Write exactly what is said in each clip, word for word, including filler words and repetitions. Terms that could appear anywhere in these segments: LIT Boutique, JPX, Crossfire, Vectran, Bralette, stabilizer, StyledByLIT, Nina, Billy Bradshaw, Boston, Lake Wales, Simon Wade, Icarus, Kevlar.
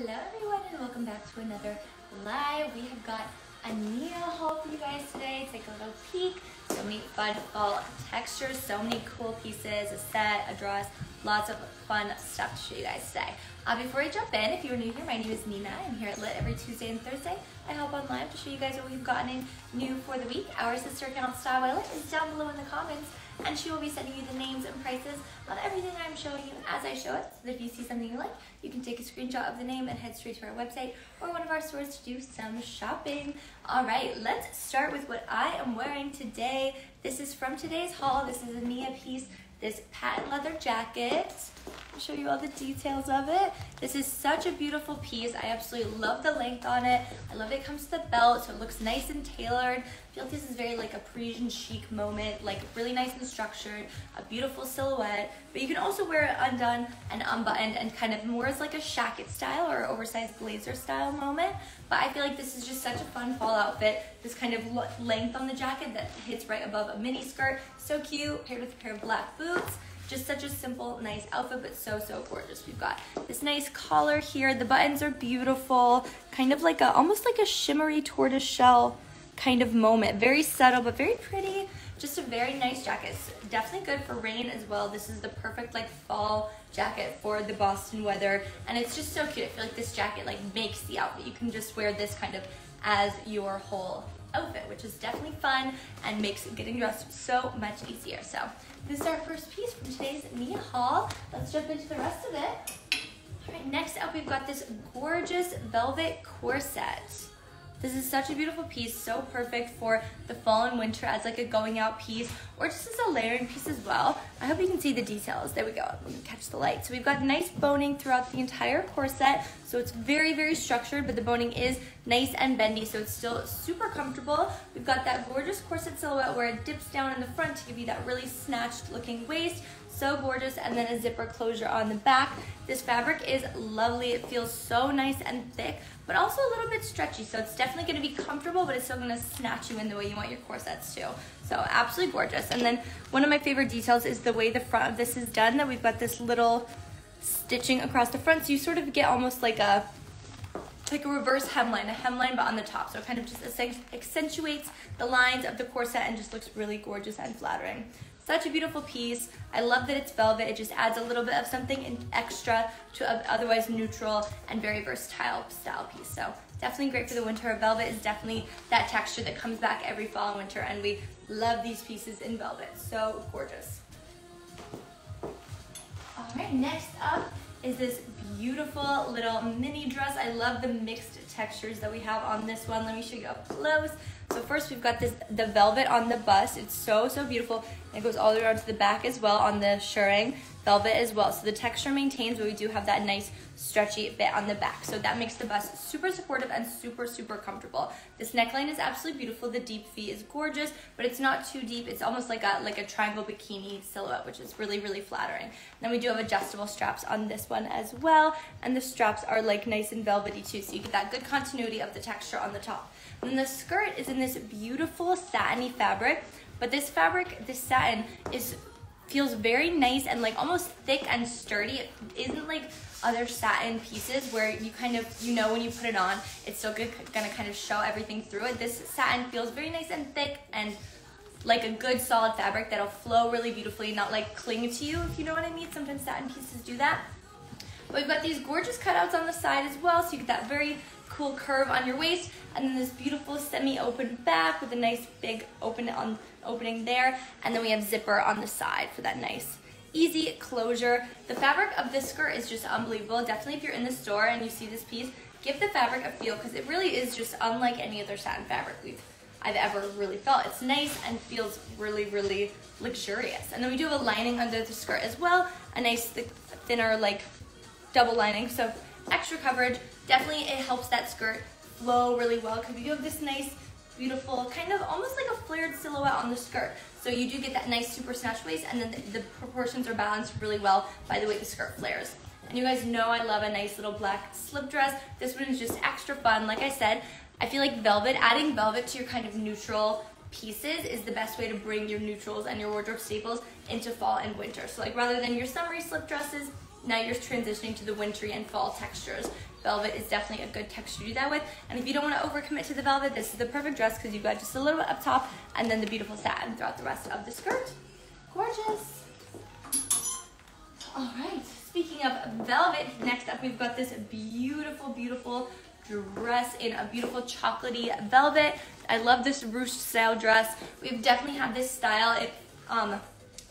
Hello everyone and welcome back to another live. We have got a Nina haul for you guys today. Take a little peek. So many fun fall textures, so many cool pieces, a set, a dress, lots of fun stuff to show you guys today. Uh, before I jump in, if you're new here, my name is Nina. I'm here at Lit every Tuesday and Thursday. I hop on live to show you guys what we've gotten in new for the week. Our sister account, StyledByLIT, is down below in the comments, and she will be sending you the names and prices of everything I'm showing you as I show it, so that if you see something you like, you can take a screenshot of the name and head straight to our website or one of our stores to do some shopping. All right, let's start with what I am wearing today. This is from today's haul. This is a Nina piece, this patent leather jacket. I'll show you all the details of it. This is such a beautiful piece. I absolutely love the length on it. I love it comes to the belt, so it looks nice and tailored. I feel like this is very like a Parisian chic moment, like really nice and structured, a beautiful silhouette, but you can also wear it undone and unbuttoned and kind of more as like a shacket style or oversized blazer style moment. But I feel like this is just such a fun fall outfit, this kind of length on the jacket that hits right above a mini skirt. So cute, paired with a pair of black boots. Just such a simple, nice outfit, but so, so gorgeous. We've got this nice collar here. The buttons are beautiful, kind of like a, almost like a shimmery tortoise shell kind of moment. Very subtle, but very pretty. Just a very nice jacket. It's definitely good for rain as well. This is the perfect like fall jacket for the Boston weather. And it's just so cute. I feel like this jacket like makes the outfit. You can just wear this kind of as your whole outfit, which is definitely fun and makes getting dressed so much easier. So this is our first piece from today's Nina haul. Let's jump into the rest of it. All right, next up we've got this gorgeous velvet corset. This is such a beautiful piece, so perfect for the fall and winter as like a going out piece or just as a layering piece as well. I hope you can see the details. There we go, we can catch the light. So we've got nice boning throughout the entire corset. So it's very, very structured, but the boning is nice and bendy, so it's still super comfortable. We've got that gorgeous corset silhouette where it dips down in the front to give you that really snatched looking waist. So gorgeous, and then a zipper closure on the back. This fabric is lovely. It feels so nice and thick, but also a little bit stretchy, so it's definitely gonna be comfortable, but it's still gonna snatch you in the way you want your corsets to. So absolutely gorgeous. And then one of my favorite details is the way the front of this is done, that we've got this little stitching across the front, so you sort of get almost like a like a reverse hemline, a hemline but on the top, so it kind of just accentuates the lines of the corset and just looks really gorgeous and flattering. Such a beautiful piece. I love that it's velvet. It just adds a little bit of something extra to an otherwise neutral and very versatile style piece. So definitely great for the winter. Velvet is definitely that texture that comes back every fall and winter, and we love these pieces in velvet. So gorgeous. All right, next up is this beautiful little mini dress. I love the mixed textures that we have on this one. Let me show you up close. So first we've got this, the velvet on the bust. It's so, so beautiful. It goes all the way around to the back as well on the shirring, velvet as well. So the texture maintains, but we do have that nice stretchy bit on the back. So that makes the bust super supportive and super, super comfortable. This neckline is absolutely beautiful. The deep V is gorgeous, but it's not too deep. It's almost like a, like a triangle bikini silhouette, which is really, really flattering. And then we do have adjustable straps on this one as well. And the straps are like nice and velvety too. So you get that good continuity of the texture on the top. And then the skirt is in this beautiful satiny fabric, but this fabric, this satin, is feels very nice and like almost thick and sturdy. It isn't like other satin pieces where you kind of, you know, when you put it on, it's still good, gonna kind of show everything through it. This satin feels very nice and thick and like a good solid fabric that'll flow really beautifully, not like cling to you, if you know what I mean. Sometimes satin pieces do that. But we've got these gorgeous cutouts on the side as well, so you get that very cool curve on your waist, and then this beautiful semi-open back with a nice big open on opening there, and then we have zipper on the side for that nice easy closure. The fabric of this skirt is just unbelievable. Definitely if you're in the store and you see this piece, give the fabric a feel, because it really is just unlike any other satin fabric we've I've ever really felt. It's nice and feels really, really luxurious. And then we do have a lining under the skirt as well, a nice thick, thinner like double lining, so extra coverage. Definitely it helps that skirt flow really well, because you have this nice, beautiful, kind of almost like a flared silhouette on the skirt. So you do get that nice super snatch waist, and then the, the proportions are balanced really well by the way the skirt flares. And you guys know I love a nice little black slip dress. This one is just extra fun. Like I said, I feel like velvet, adding velvet to your kind of neutral pieces is the best way to bring your neutrals and your wardrobe staples into fall and winter. So like rather than your summery slip dresses, now you're transitioning to the wintry and fall textures. Velvet is definitely a good texture to do that with. And if you don't want to overcommit to the velvet, this is the perfect dress because you've got just a little bit up top and then the beautiful satin throughout the rest of the skirt. Gorgeous. All right, speaking of velvet, next up we've got this beautiful, beautiful dress in a beautiful chocolatey velvet. I love this ruched style dress. We've definitely had this style it, um,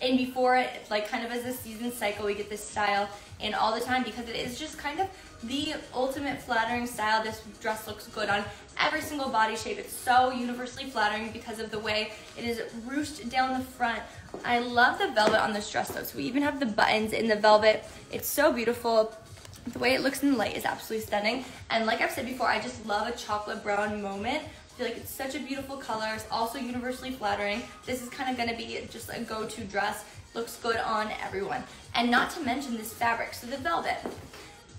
in before it, like kind of as a season cycle, we get this style in all the time because it is just kind of the ultimate flattering style. This dress looks good on every single body shape. It's so universally flattering because of the way it is ruched down the front. I love the velvet on this dress though. So we even have the buttons in the velvet. It's so beautiful. The way it looks in the light is absolutely stunning. And like I've said before, I just love a chocolate brown moment. I feel like it's such a beautiful color. It's also universally flattering. This is kind of gonna be just a go-to dress. Looks good on everyone. And not to mention this fabric, so the velvet.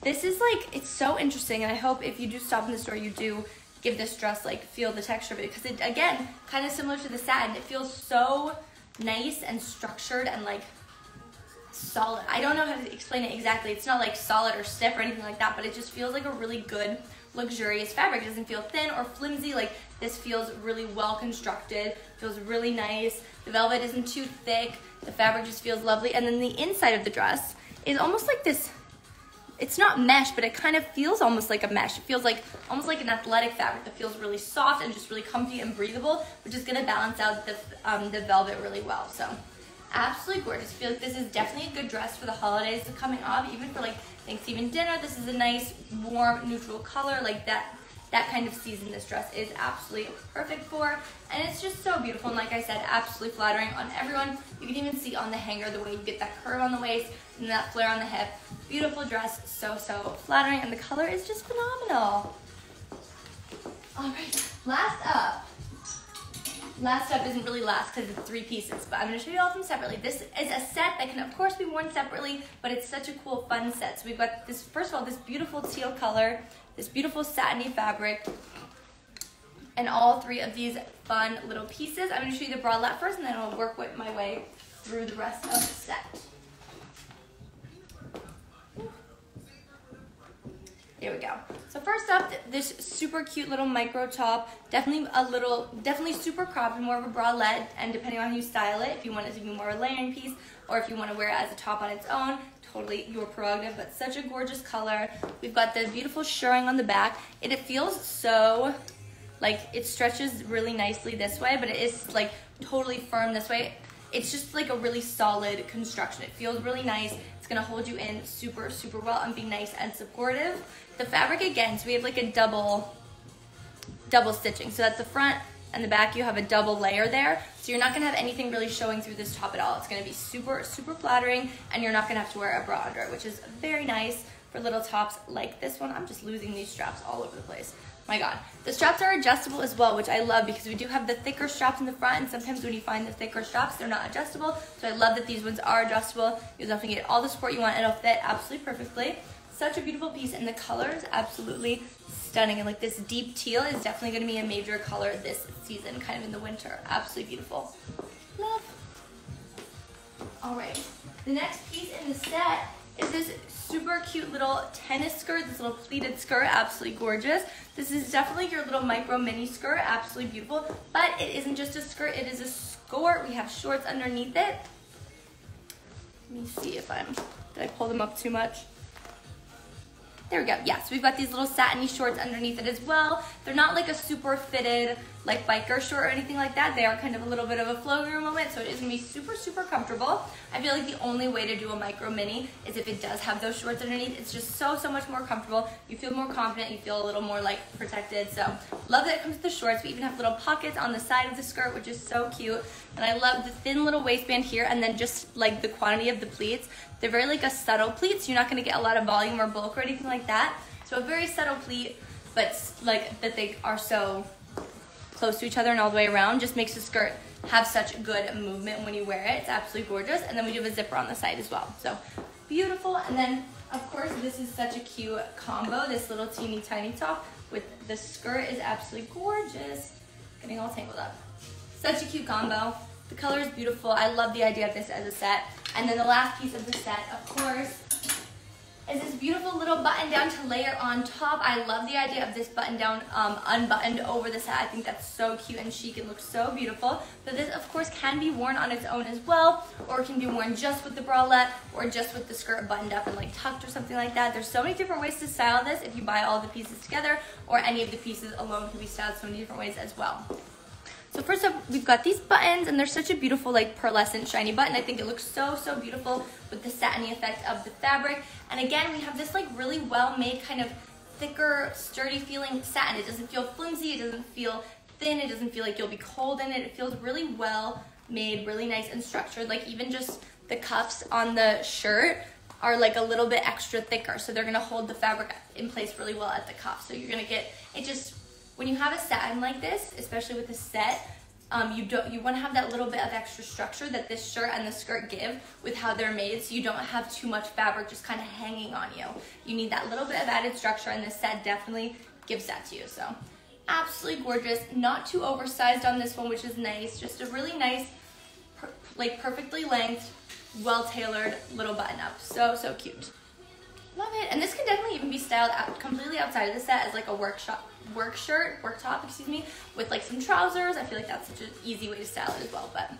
This is like, it's so interesting, and I hope if you do stop in the store, you do give this dress, like, feel the texture of it, because it, again, kind of similar to the satin. It feels so nice and structured and, like, solid. I don't know how to explain it exactly. It's not, like, solid or stiff or anything like that, but it just feels like a really good, luxurious fabric. It doesn't feel thin or flimsy. Like, this feels really well constructed. Feels really nice. The velvet isn't too thick. The fabric just feels lovely. And then the inside of the dress is almost like this... It's not mesh, but it kind of feels almost like a mesh. It feels like almost like an athletic fabric that feels really soft and just really comfy and breathable, which is gonna balance out the, um, the velvet really well. So absolutely gorgeous. I feel like this is definitely a good dress for the holidays coming up, even for like Thanksgiving dinner. This is a nice, warm, neutral color, like that, that kind of season this dress is absolutely perfect for. And it's just so beautiful. And like I said, absolutely flattering on everyone. You can even see on the hanger the way you get that curve on the waist and that flare on the hip. Beautiful dress, so, so flattering, and the color is just phenomenal. All right, last up. Last up isn't really last because it's three pieces, but I'm gonna show you all of them separately. This is a set that can, of course, be worn separately, but it's such a cool, fun set. So we've got this, first of all, this beautiful teal color, this beautiful satiny fabric, and all three of these fun little pieces. I'm gonna show you the bralette first, and then I'll work with my way through the rest of the set. There we go. So first up, this super cute little micro top, definitely a little, definitely super cropped, more of a bralette, and depending on how you style it, if you want it to be more of a layering piece, or if you want to wear it as a top on its own, totally your prerogative, but such a gorgeous color. We've got the beautiful shirring on the back. It, it feels so, like, it stretches really nicely this way, but it is, like, totally firm this way. It's just like a really solid construction. It feels really nice. It's gonna hold you in super, super well and be nice and supportive. The fabric again, so we have like a double, double stitching. So that's the front and the back, you have a double layer there. So you're not gonna have anything really showing through this top at all. It's gonna be super, super flattering, and you're not gonna have to wear a bra under it, which is very nice for little tops like this one. I'm just losing these straps all over the place. My God, the straps are adjustable as well, which I love because we do have the thicker straps in the front, and sometimes when you find the thicker straps, they're not adjustable. So I love that these ones are adjustable. You'll definitely get all the support you want. It'll fit absolutely perfectly. Such a beautiful piece, and the color is absolutely stunning. And like this deep teal is definitely gonna be a major color this season, kind of in the winter. Absolutely beautiful. Love. All right, the next piece in the set is this super cute little tennis skirt, this little pleated skirt, absolutely gorgeous. This is definitely your little micro mini skirt, absolutely beautiful, but it isn't just a skirt, it is a skirt. We have shorts underneath it. Let me see if I'm, did I pull them up too much? There we go, yeah, so we've got these little satiny shorts underneath it as well. They're not like a super fitted, like biker short or anything like that. They are kind of a little bit of a flow-through moment, so it is gonna be super, super comfortable. I feel like the only way to do a micro mini is if it does have those shorts underneath. It's just so, so much more comfortable. You feel more confident, you feel a little more like protected, so love that it comes with the shorts. We even have little pockets on the side of the skirt, which is so cute. And I love the thin little waistband here, and then just like the quantity of the pleats. They're very like a subtle pleat, so you're not gonna get a lot of volume or bulk or anything like that. So a very subtle pleat, but like that they are so close to each other and all the way around, just makes the skirt have such good movement when you wear it. It's absolutely gorgeous. And then we do have a zipper on the side as well. So beautiful. And then of course, this is such a cute combo. This little teeny tiny top with the skirt is absolutely gorgeous. Getting all tangled up. Such a cute combo. The color is beautiful. I love the idea of this as a set. And then the last piece of the set, of course, is this beautiful little button down to layer on top. I love the idea of this button down um, unbuttoned over the hat. I think that's so cute and chic. It looks so beautiful. But this, of course, can be worn on its own as well, or it can be worn just with the bralette or just with the skirt buttoned up and like tucked or something like that. There's so many different ways to style this if you buy all the pieces together, or any of the pieces alone can be styled so many different ways as well. So first up, we've got these buttons, and they're such a beautiful, like, pearlescent, shiny button. I think it looks so, so beautiful with the satiny effect of the fabric. And again, we have this, like, really well-made, kind of thicker, sturdy-feeling satin. It doesn't feel flimsy. It doesn't feel thin. It doesn't feel like you'll be cold in it. It feels really well-made, really nice and structured. Like, even just the cuffs on the shirt are, like, a little bit extra thicker. So they're going to hold the fabric in place really well at the cuff. So you're going to get it just... When you have a satin like this, especially with a set, um, you don't you want to have that little bit of extra structure that this shirt and the skirt give with how they're made, so you don't have too much fabric just kind of hanging on you. You need that little bit of added structure, and this set definitely gives that to you. So absolutely gorgeous, not too oversized on this one, which is nice. Just a really nice, per like perfectly length, well-tailored little button-up. So, so cute. Love it. And this can definitely even be styled out completely outside of the set as like a workshop work shirt work top excuse me with like some trousers. I feel like that's such an easy way to style it as well, but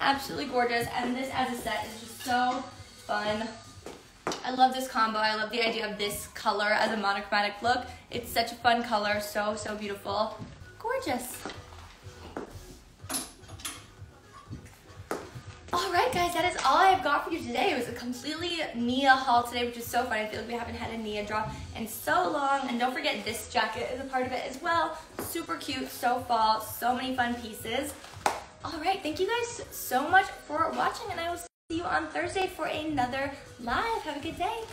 absolutely gorgeous. And this as a set is just so fun. I love this combo. I love the idea of this color as a monochromatic look. It's such a fun color. So, so beautiful. Gorgeous. Alright guys, that is all I've got for you today. It was a completely Nia haul today, which is so fun. I feel like we haven't had a Nia drop in so long. And don't forget, this jacket is a part of it as well. Super cute, so fall, so many fun pieces. Alright, thank you guys so much for watching, and I will see you on Thursday for another live. Have a good day.